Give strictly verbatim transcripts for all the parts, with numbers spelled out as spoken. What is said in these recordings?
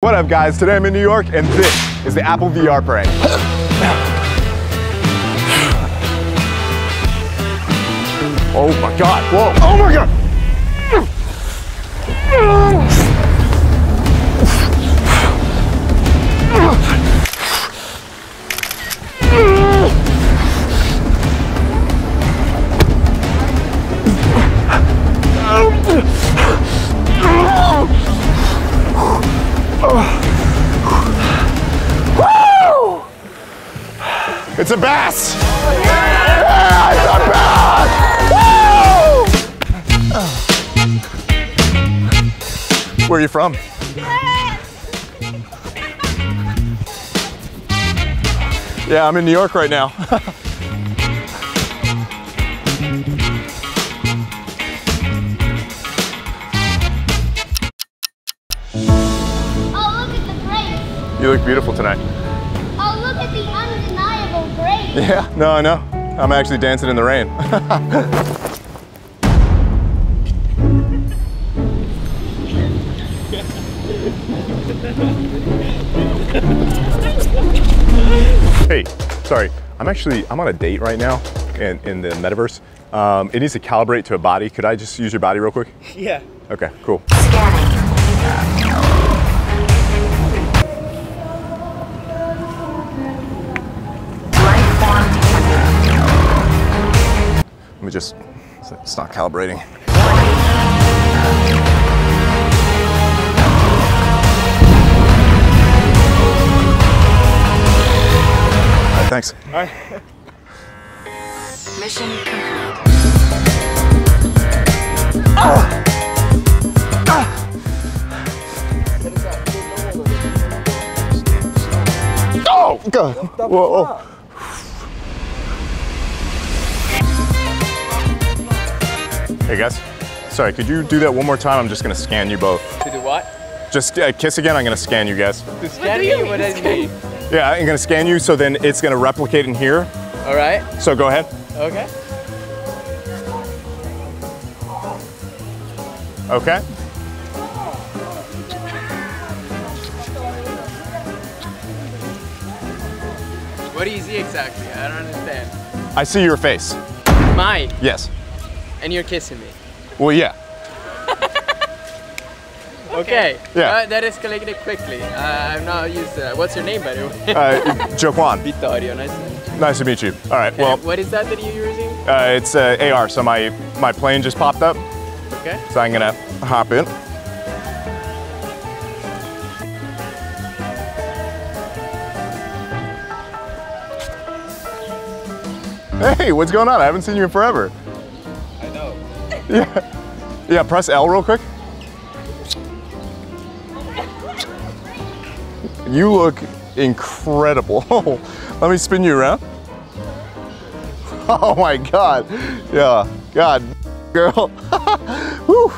What up guys, today I'm in New York and this is the Apple V R Prank. Oh my god, whoa, oh my god! It's a bass! Oh, yeah. Yeah, it's a bass! Woo! Oh. Where are you from? Yeah, I'm in New York right now. Oh, look at the brake! You look beautiful tonight. Oh, look at the undeniable. Yeah, no, I know. I'm actually dancing in the rain. Hey, sorry. I'm actually, I'm on a date right now in, in the metaverse. Um, it needs to calibrate to a body. Could I just use your body real quick? Yeah. Okay, cool. Let me just, it's not calibrating. All right, thanks. All right. Mission complete. Oh! Oh! God. Whoa. Oh. Hey guys, sorry, could you do that one more time? I'm just gonna scan you both. To do what? Just uh, kiss again, I'm gonna scan you guys. To scan you? What does it mean? Yeah, I'm gonna scan you so then it's gonna replicate in here. All right. So go ahead. Okay. Okay. What do you see exactly? I don't understand. I see your face. Mine? Yes. And you're kissing me. Well, yeah. Okay. Yeah. Uh, that escalated quickly. Uh, I'm not used to that. What's your name, by the way? uh, Joquan. Vittorio. Nice to meet you. Nice to meet you. All right. Okay. Well. What is that that you're using? Uh, it's uh, A R. So my my plane just popped up. Okay. So I'm gonna hop in. Hey, what's going on? I haven't seen you in forever. Yeah, yeah. Press L real quick. You look incredible. Let me spin you around. Oh my God. Yeah, God, girl. Woo.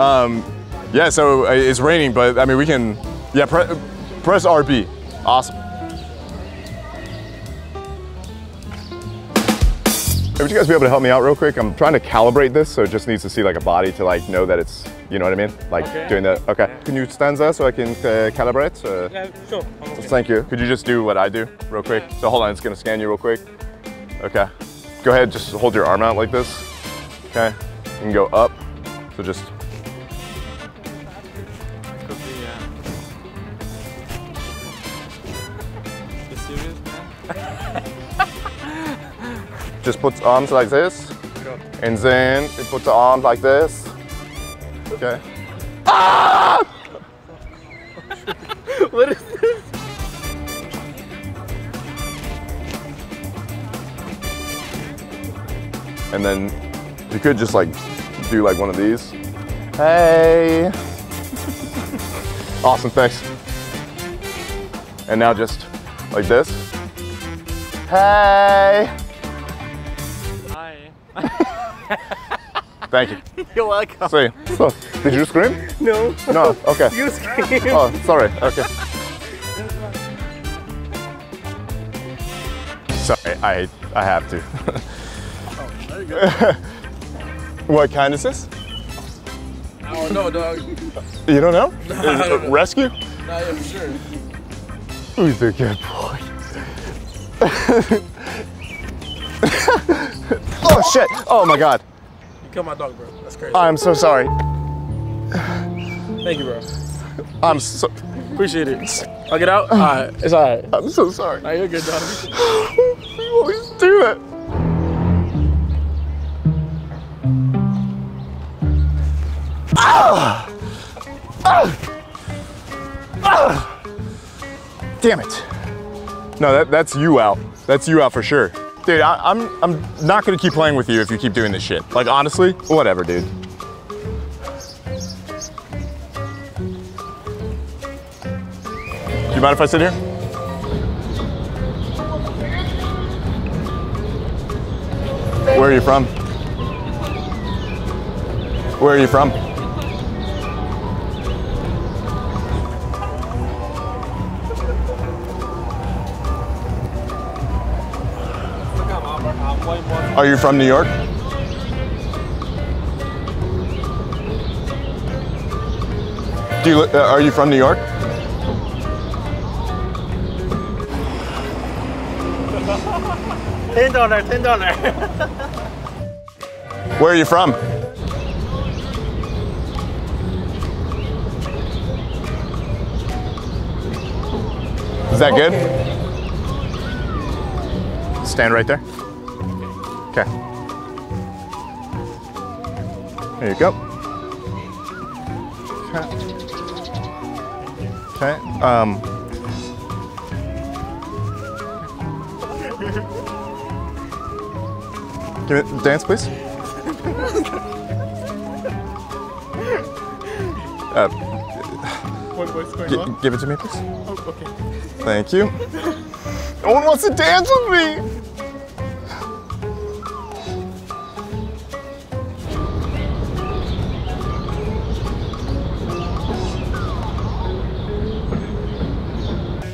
Um, yeah. So it's raining, but I mean we can. Yeah. Pre press R B. Awesome. Would you guys be able to help me out real quick? I'm trying to calibrate this, so it just needs to see like a body to like know that it's, you know what I mean? Like okay. Doing that, okay. Yeah. Can you stand there so I can uh, calibrate? Uh, yeah, sure. Okay. Thank you. Could you just do what I do real quick? Yeah. So hold on, it's gonna scan you real quick. Okay. Go ahead, just hold your arm out like this. Okay. You can go up, so just. Could be, uh... You serious, man? Just put arms like this, and then put the arm like this. Okay. Ah! What is this? And then you could just like do like one of these. Hey. Awesome, thanks. And now just like this. Hey. Thank you. You're welcome. Sorry. So, did you scream? No. No, okay. You screamed. Oh, sorry, okay. Sorry, I, I have to. Oh, there you go. What kind is this? Oh, no, dog. You don't know? No, I don't know. Rescue? I am sure. Who's the good boy? Oh shit! Oh my god. You killed my dog, bro. That's crazy. I'm so sorry. Thank you, bro. I'm so... Appreciate it. I'll get out? Alright. It's alright. I'm so sorry. No, you're good, dog. You always do it. Ah! Ah! Ah! Damn it. No, that, that's you out. That's you out for sure. Dude, I, I'm, I'm not gonna keep playing with you if you keep doing this shit. Like, honestly, whatever, dude. Do you mind if I sit here? Where are you from? Where are you from? Are you from New York? Do you, uh, are you from New York? Ten dollar, ten dollar. Where are you from? Is that good? Stand right there. Okay. There you go. Okay. Okay. Um. Give it dance, please. uh, what, what's going on? Give it to me, please. Oh, okay. Thank you. No one wants to dance with me.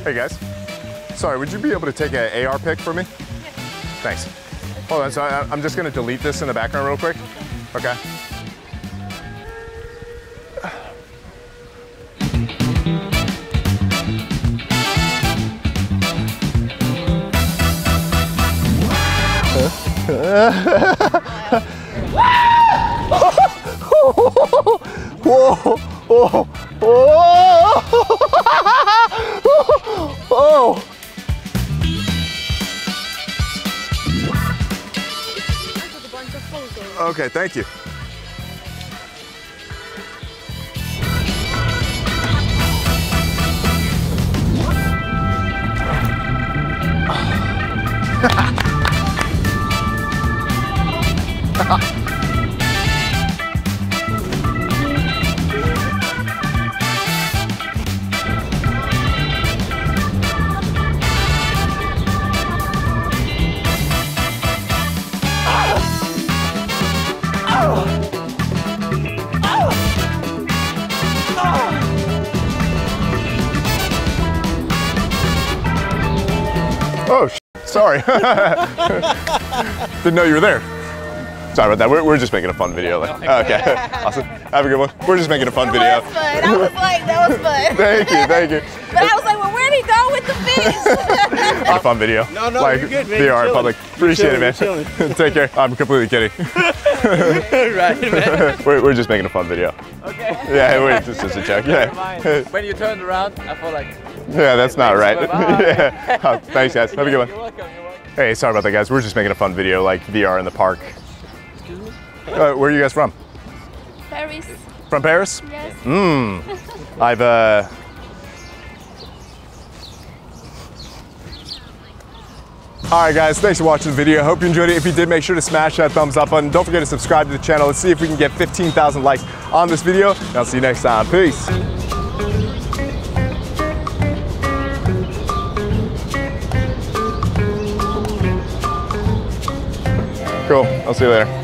Hey guys, sorry, would you be able to take an A R pic for me? Yeah. Thanks. Hold on, so I, I'm just gonna delete this in the background real quick. Okay. Whoa! Whoa! Whoa! Oh! Okay, thank you. Oh, sorry. Didn't know you were there. Sorry about that. We're, we're just making a fun video. Like, okay, awesome. Have a good one. We're just making a fun video. That was fun. I was like, that was fun. Thank you, thank you. But I was like, well, where'd he go with the fish? A fun video. No, no, like, you're good, man. V R in public. Appreciate it, man. Take care. I'm completely kidding. Right, man. We're, we're just making a fun video. Okay. Yeah, we're just, just a joke. Yeah. When you turned around, I felt like. Yeah, that's not right. Yeah. Oh, thanks, guys. Have a good one. You're welcome, you're welcome. Hey, sorry about that, guys. We're just making a fun video, like V R in the park. Excuse me? Uh, where are you guys from? Paris. From Paris? Yes. Mmm. I've, uh... Alright guys, thanks for watching the video. Hope you enjoyed it. If you did, make sure to smash that thumbs up button. Don't forget to subscribe to the channel. Let's see if we can get fifteen thousand likes on this video. And I'll see you next time. Peace. Cool. I'll see you later.